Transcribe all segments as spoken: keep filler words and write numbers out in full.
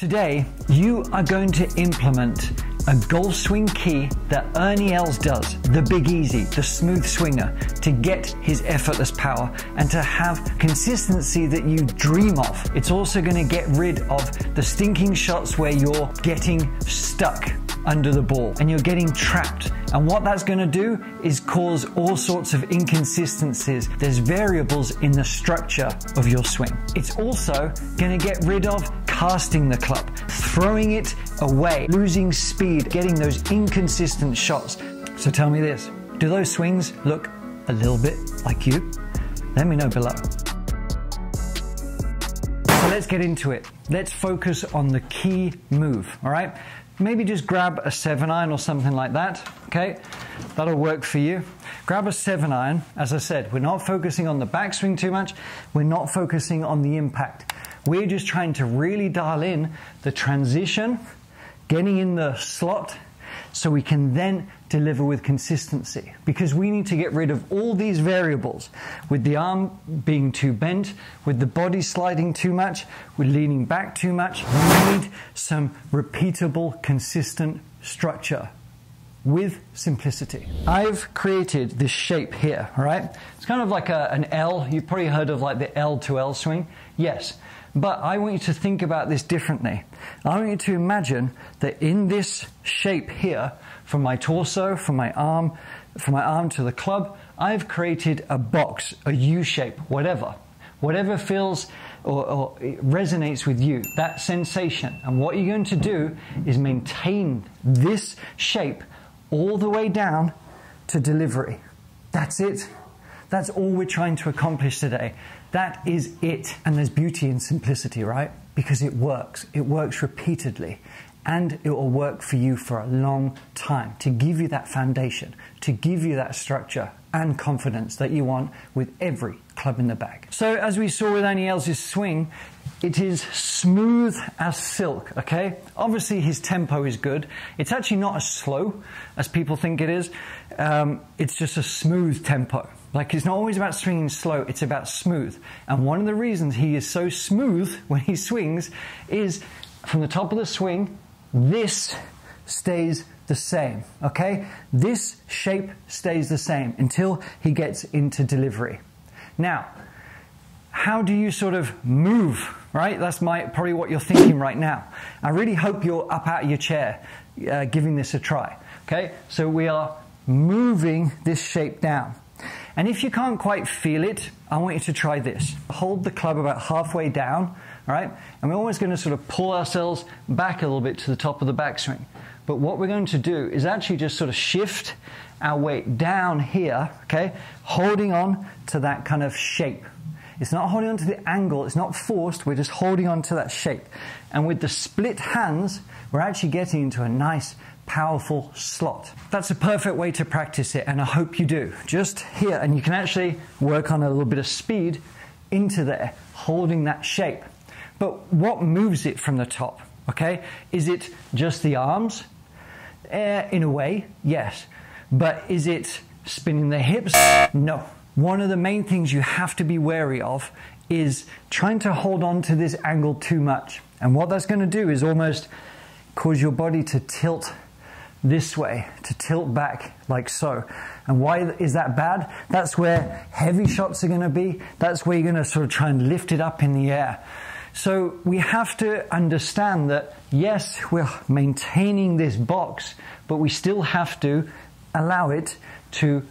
Today, you are going to implement a golf swing key that Ernie Els does, the Big Easy, the smooth swinger, to get his effortless power and to have consistency that you dream of. It's also going to get rid of the stinking shots where you're getting stuck under the ball and you're getting trapped. And what that's going to do is cause all sorts of inconsistencies. There's variables in the structure of your swing. It's also going to get rid of casting the club, throwing it away, losing speed, getting those inconsistent shots. So tell me this, do those swings look a little bit like you? Let me know below. So let's get into it. Let's focus on the key move, all right? Maybe just grab a seven iron or something like that, okay? That'll work for you. Grab a seven iron. As I said, we're not focusing on the backswing too much. We're not focusing on the impact. We're just trying to really dial in the transition, getting in the slot, so we can then deliver with consistency, because we need to get rid of all these variables, with the arm being too bent, with the body sliding too much, with leaning back too much. We need some repeatable, consistent structure with simplicity. I've created this shape here, all right? It's kind of like a, an L. You've probably heard of like the L to L swing. Yes, but I want you to think about this differently. I want you to imagine that in this shape here, from my torso, from my arm, from my arm to the club, I've created a box, a U shape, whatever. Whatever feels or, or resonates with you, that sensation. And what you're going to do is maintain this shape all the way down to delivery. That's it. That's all we're trying to accomplish today. That is it. And there's beauty in simplicity, right? Because it works. It works repeatedly. And it will work for you for a long time, to give you that foundation, to give you that structure and confidence that you want with every club in the bag. So as we saw with Ernie Els' swing, it is smooth as silk, okay? Obviously his tempo is good. It's actually not as slow as people think it is. Um, it's just a smooth tempo. Like, it's not always about swinging slow, it's about smooth. And one of the reasons he is so smooth when he swings is from the top of the swing, this stays the same, okay? This shape stays the same until he gets into delivery. Now, how do you sort of move, right? That's my, probably what you're thinking right now. I really hope you're up out of your chair uh, giving this a try, okay? So we are moving this shape down. And if you can't quite feel it, I want you to try this. Hold the club about halfway down, all right? And we're always going to sort of pull ourselves back a little bit to the top of the backswing. But what we're going to do is actually just sort of shift our weight down here, okay? Holding on to that kind of shape. It's not holding on to the angle, it's not forced, we're just holding on to that shape. And with the split hands, we're actually getting into a nice, powerful slot. That's a perfect way to practice it, and I hope you do. Just here, and you can actually work on a little bit of speed into there, holding that shape. But what moves it from the top, okay? Is it just the arms? Eh, in a way, yes. But is it spinning the hips? No. One of the main things you have to be wary of is trying to hold on to this angle too much. And what that's going to do is almost cause your body to tilt this way, to tilt back like so. And why is that bad? That's where heavy shots are going to be. That's where you're going to sort of try and lift it up in the air. So we have to understand that, yes, we're maintaining this box, but we still have to allow it to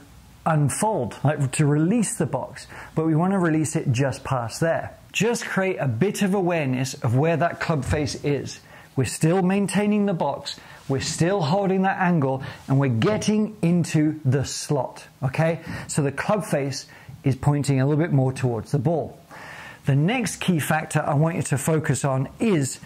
unfold, like to release the box, but we want to release it just past there. Just create a bit of awareness of where that club face is. We're still maintaining the box, we're still holding that angle, and we're getting into the slot, okay? So the club face is pointing a little bit more towards the ball. The next key factor I want you to focus on is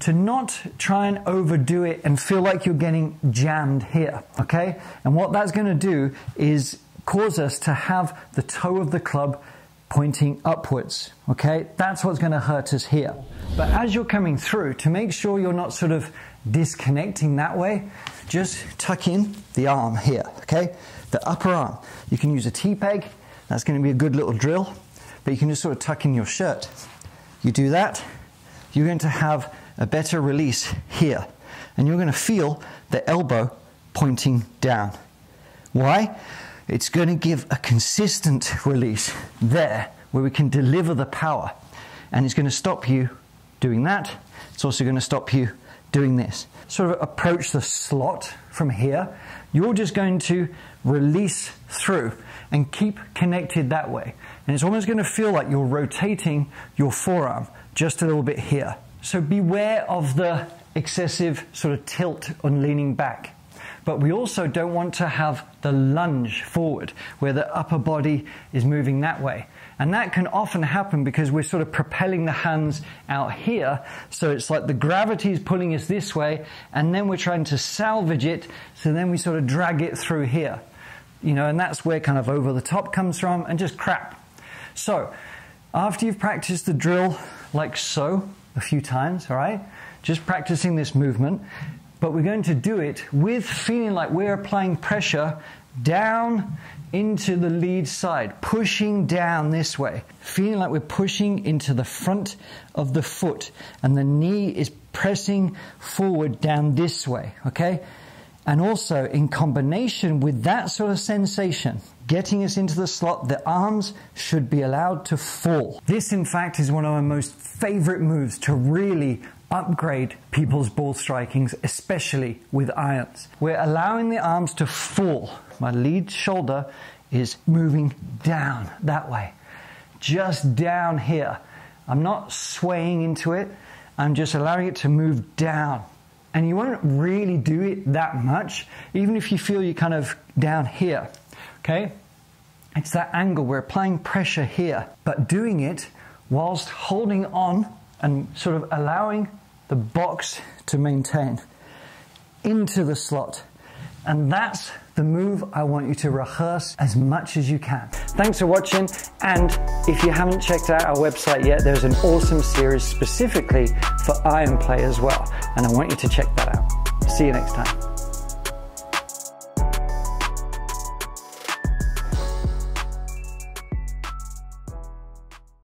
to not try and overdo it and feel like you're getting jammed here, okay? And what that's going to do is cause us to have the toe of the club pointing upwards, okay? That's what's going to hurt us here. But as you're coming through, to make sure you're not sort of disconnecting that way, just tuck in the arm here, okay? The upper arm. You can use a T-peg. That's going to be a good little drill. But you can just sort of tuck in your shirt. You do that, you're going to have a better release here. And you're going to feel the elbow pointing down. Why? It's going to give a consistent release there where we can deliver the power. And it's going to stop you doing that. It's also going to stop you doing this. Sort of approach the slot from here. You're just going to release through and keep connected that way. And it's almost going to feel like you're rotating your forearm just a little bit here. So beware of the excessive sort of tilt on leaning back. But we also don't want to have the lunge forward where the upper body is moving that way. And that can often happen because we're sort of propelling the hands out here. So it's like the gravity is pulling us this way and then we're trying to salvage it. So then we sort of drag it through here, you know, and that's where kind of over the top comes from and just crap. So after you've practiced the drill like so a few times, all right, just practicing this movement, but we're going to do it with feeling like we're applying pressure down into the lead side, pushing down this way, feeling like we're pushing into the front of the foot and the knee is pressing forward down this way, okay? And also in combination with that sort of sensation, getting us into the slot, the arms should be allowed to fall. This, in fact, is one of my most favorite moves to really upgrade people's ball strikings, especially with irons. We're allowing the arms to fall. My lead shoulder is moving down that way, just down here. I'm not swaying into it. I'm just allowing it to move down. And you won't really do it that much, even if you feel you're kind of down here, okay? It's that angle. We're applying pressure here, but doing it whilst holding on and sort of allowing the box to maintain into the slot. And that's the move I want you to rehearse as much as you can. Thanks for watching, and if you haven't checked out our website yet, there's an awesome series specifically for iron play as well, and I want you to check that out. See you next time.